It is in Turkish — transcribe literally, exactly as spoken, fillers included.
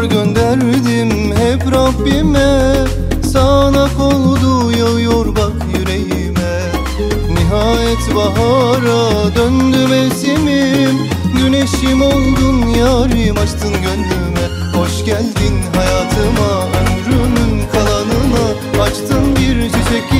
yar gönderdim hep Rabbime, sağanak oldu yağıyor bak yüreğime. Nihayet bahara döndü mevsimim, güneşim oldun yarim, açtın gönlüme. Hoş geldin hayatıma, ömrümün kalanına, açtın bir çiçek.